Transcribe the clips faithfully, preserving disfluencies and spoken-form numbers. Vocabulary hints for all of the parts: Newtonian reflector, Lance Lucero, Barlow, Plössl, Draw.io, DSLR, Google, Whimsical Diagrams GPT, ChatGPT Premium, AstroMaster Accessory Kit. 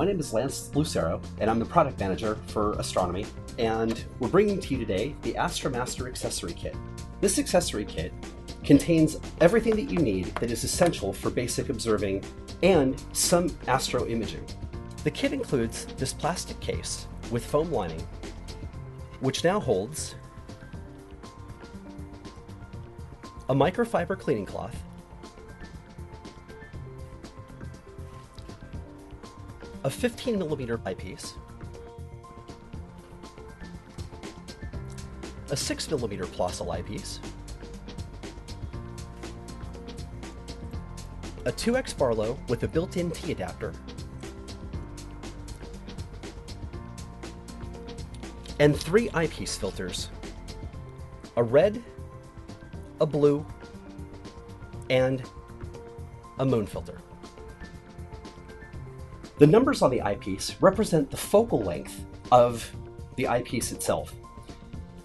My name is Lance Lucero, and I'm the product manager for astronomy, and we're bringing to you today the AstroMaster Accessory Kit. This accessory kit contains everything that you need that is essential for basic observing and some astro imaging. The kit includes this plastic case with foam lining, which now holds a microfiber cleaning cloth, a fifteen millimeter eyepiece, a six millimeter Plössl eyepiece, a two X Barlow with a built-in T adapter, and three eyepiece filters, a red, a blue, and a moon filter. The numbers on the eyepiece represent the focal length of the eyepiece itself.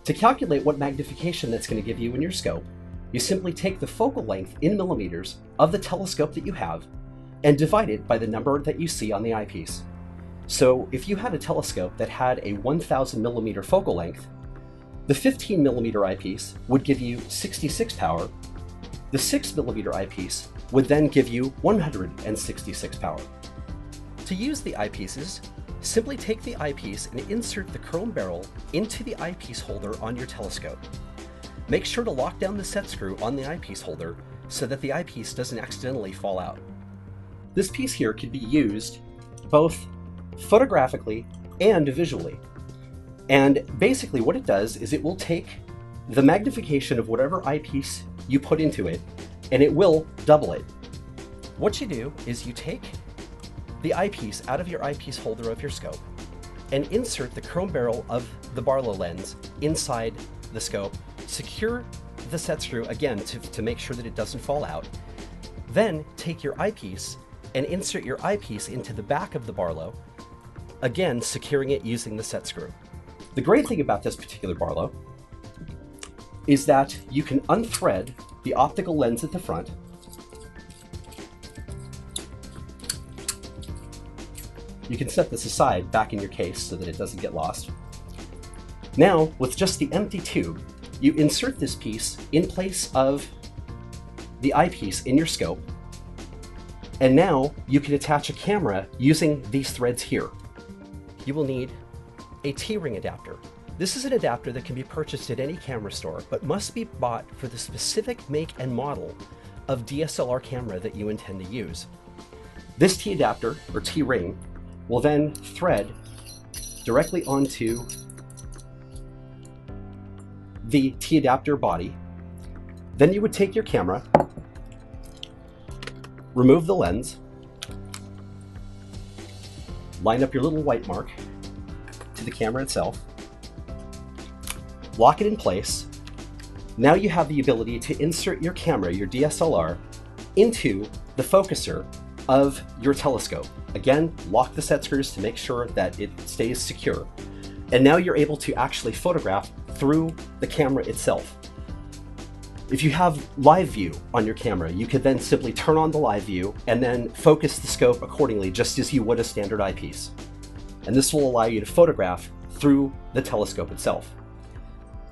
To calculate what magnification that's going to give you in your scope, you simply take the focal length in millimeters of the telescope that you have and divide it by the number that you see on the eyepiece. So if you had a telescope that had a one thousand millimeter focal length, the fifteen millimeter eyepiece would give you sixty-six power, the six millimeter eyepiece would then give you one hundred sixty-six power. To use the eyepieces, simply take the eyepiece and insert the chrome barrel into the eyepiece holder on your telescope. Make sure to lock down the set screw on the eyepiece holder so that the eyepiece doesn't accidentally fall out. This piece here can be used both photographically and visually. And basically what it does is it will take the magnification of whatever eyepiece you put into it, and it will double it. What you do is you take the eyepiece out of your eyepiece holder of your scope and insert the chrome barrel of the Barlow lens inside the scope, secure the set screw again to, to make sure that it doesn't fall out, then take your eyepiece and insert your eyepiece into the back of the Barlow, again securing it using the set screw. The great thing about this particular Barlow is that you can unthread the optical lens at the front, you can set this aside back in your case so that it doesn't get lost. Now, with just the empty tube, you insert this piece in place of the eyepiece in your scope, and now you can attach a camera using these threads here. You will need a T-ring adapter. This is an adapter that can be purchased at any camera store, but must be bought for the specific make and model of D S L R camera that you intend to use. This T adapter, or T-ring, will then thread directly onto the T adapter body. Then you would take your camera, remove the lens, line up your little white mark to the camera itself, lock it in place. Now you have the ability to insert your camera, your D S L R, into the focuser of your telescope. Again, lock the set screws to make sure that it stays secure. And now you're able to actually photograph through the camera itself. If you have live view on your camera, you could then simply turn on the live view and then focus the scope accordingly, just as you would a standard eyepiece. And this will allow you to photograph through the telescope itself.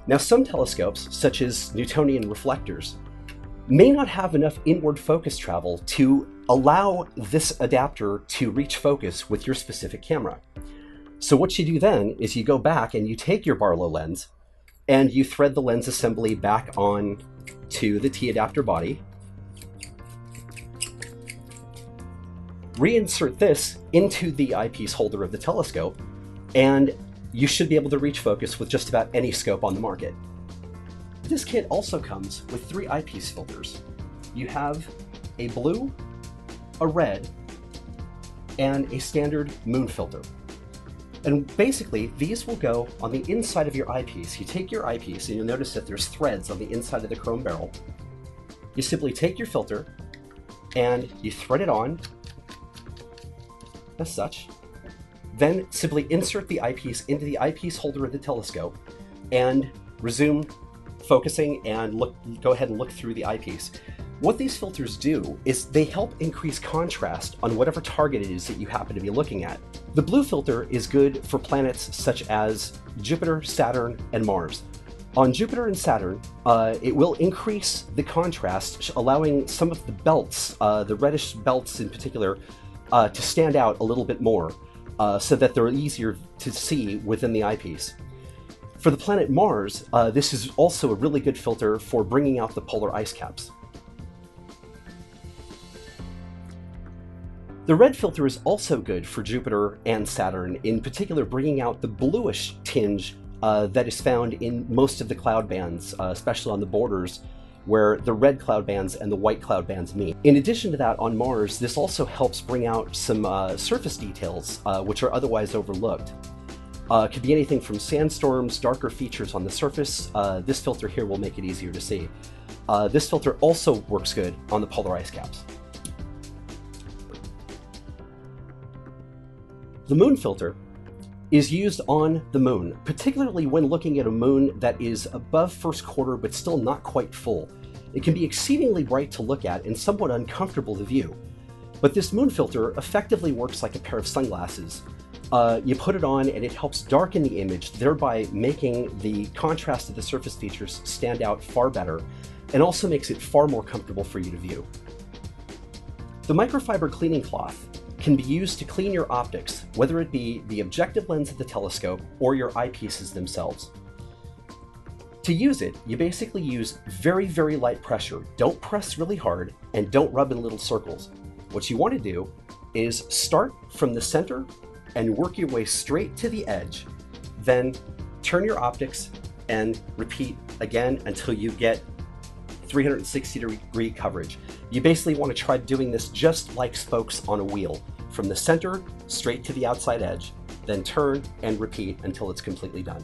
Now, some telescopes, such as Newtonian reflectors, may not have enough inward focus travel to allow this adapter to reach focus with your specific camera. So what you do then is you go back and you take your Barlow lens and you thread the lens assembly back on to the T adapter body, reinsert this into the eyepiece holder of the telescope, and you should be able to reach focus with just about any scope on the market. This kit also comes with three eyepiece filters. You have a blue, a red, and a standard moon filter. And basically, these will go on the inside of your eyepiece. You take your eyepiece, and you'll notice that there's threads on the inside of the chrome barrel. You simply take your filter, and you thread it on, as such. Then simply insert the eyepiece into the eyepiece holder of the telescope, and resume focusing and look, go ahead and look through the eyepiece. What these filters do is they help increase contrast on whatever target it is that you happen to be looking at. The blue filter is good for planets such as Jupiter, Saturn, and Mars. On Jupiter and Saturn, uh, it will increase the contrast, allowing some of the belts, uh, the reddish belts in particular, uh, to stand out a little bit more, uh, so that they're easier to see within the eyepiece. For the planet Mars, uh, this is also a really good filter for bringing out the polar ice caps. The red filter is also good for Jupiter and Saturn, in particular bringing out the bluish tinge Uh, that is found in most of the cloud bands, uh, especially on the borders where the red cloud bands and the white cloud bands meet. In addition to that, on Mars, this also helps bring out some uh, surface details uh, which are otherwise overlooked. Uh, it could be anything from sandstorms, darker features on the surface. Uh, this filter here will make it easier to see. Uh, this filter also works good on the polar ice caps. The moon filter is used on the moon, particularly when looking at a moon that is above first quarter but still not quite full. It can be exceedingly bright to look at and somewhat uncomfortable to view. But this moon filter effectively works like a pair of sunglasses. Uh, you put it on and it helps darken the image, thereby making the contrast of the surface features stand out far better, and also makes it far more comfortable for you to view. The microfiber cleaning cloth can be used to clean your optics, whether it be the objective lens of the telescope or your eyepieces themselves. To use it, you basically use very, very light pressure. Don't press really hard and don't rub in little circles. What you want to do is start from the center and work your way straight to the edge, then turn your optics and repeat again until you get three hundred sixty degree coverage. You basically want to try doing this just like spokes on a wheel, from the center straight to the outside edge, then turn and repeat until it's completely done.